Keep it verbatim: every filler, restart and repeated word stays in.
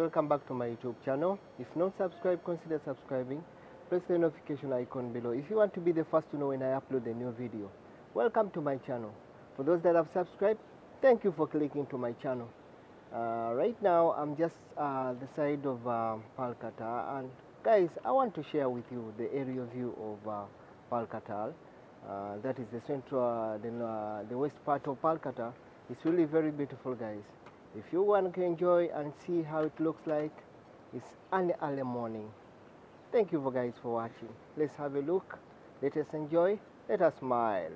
Welcome back to my YouTube channel. If not subscribed, consider subscribing. Press the notification icon below if you want to be the first to know when I upload a new video. Welcome to my channel. For those that have subscribed, thank you for clicking to my channel. Uh, right now I'm just uh, the side of um, Pearl Qatar, and guys, I want to share with you the aerial view of uh, Pearl Qatar. Uh, that is the central, uh, the, uh, the west part of Pearl Qatar. It's really very beautiful, guys. If you want to enjoy and see how it looks like, it's an early morning. Thank you for guys for watching. Let's have a look, let us enjoy, let us smile.